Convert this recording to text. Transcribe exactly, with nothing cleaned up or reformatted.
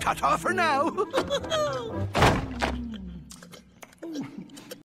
Ta-ta for now!